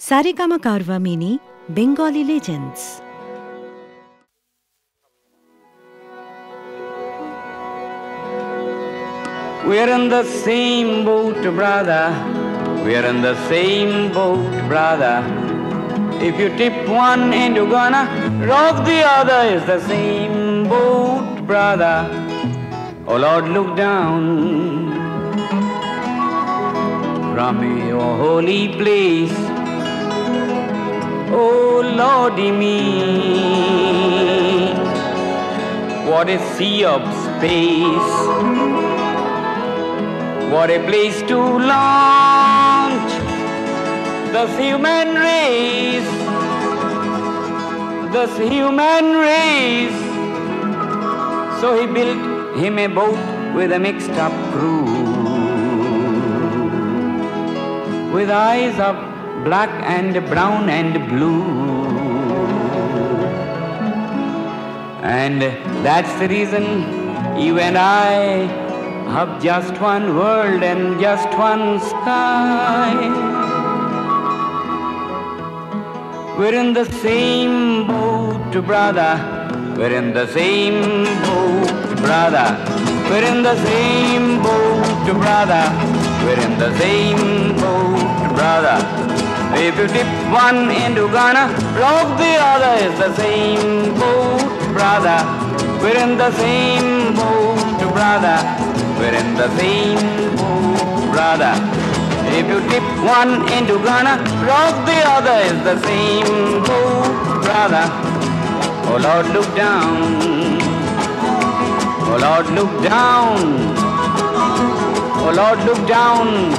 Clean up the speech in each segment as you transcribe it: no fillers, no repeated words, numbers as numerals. Saregama Karwa Mini Bengali Legends. We are in the same boat, brother. We are in the same boat, brother. If you tip one and you're gonna rock the other, it's the same boat, brother. Oh Lord, look down from your holy place. Oh Lordy me, what a sea of space, what a place to launch this human race, this human race. So he built him a boat with a mixed up crew, with eyes of black and brown and blue. And that's the reason you and I have just one world and just one sky. We're in the same boat, brother. We're in the same boat, brother. We're in the same boat, brother. We're in the same boat, brother. If you dip one into Ghana, rock the other, is the same boat, brother. We're in the same boat, brother. We're in the same boat, brother. If you dip one into Ghana, rock the other, is the same boat, brother. Oh Lord, look down. Oh Lord, look down. Oh Lord, look down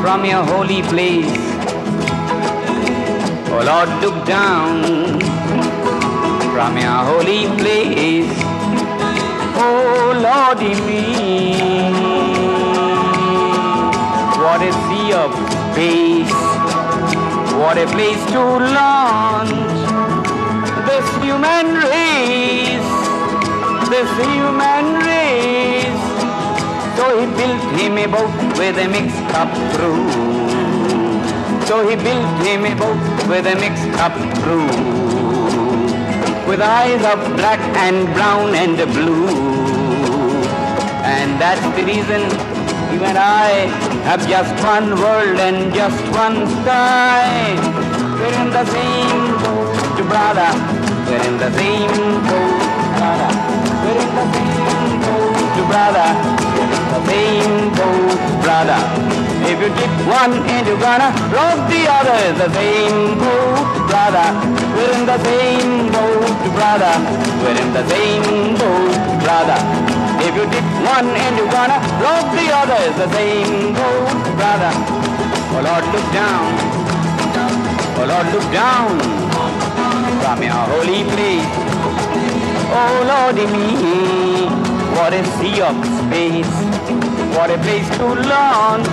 from your holy place. Oh Lord, look down from your holy place. Oh Lordy me, what a sea of space, what a place to launch this human race, this human race. So he built him a boat with a mixed-up crew. So he built him a boat with a mixed-up crew, with eyes of black and brown and blue. And that's the reason you and I have just one world and just one sky. We're in the same boat, brother. We're in the same boat, brother. We're in the same boat, brother. Same boat, brother. If you dip one and you're gonna rock the other, is the same boat, brother. We're in the same boat, brother. We're in the same boat, brother. If you dip one and you're gonna rock the other, is the same boat, brother. Oh Lord, look down. Oh Lord, look down from your holy place. Oh Lordy me, what a sea of space, what a place to launch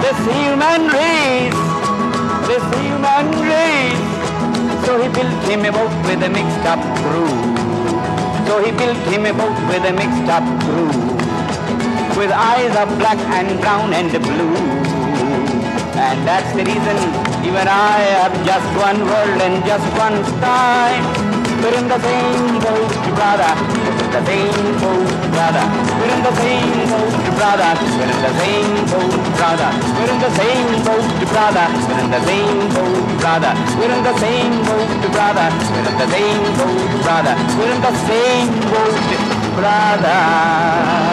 this human race, this human race. So he built him a boat with a mixed up crew. So he built him a boat with a mixed up crew, with eyes of black and brown and blue. And that's the reason you and I have just one world and just one sky. We're in the same boat, brother. We're in the same boat, brother. We're in the same boat, brother. We're in the same boat, brother. We're in the same boat, brother. We're in the same boat, brother. We're in the same boat, brother. We're in the same boat, brother. We're in the same boat, brother.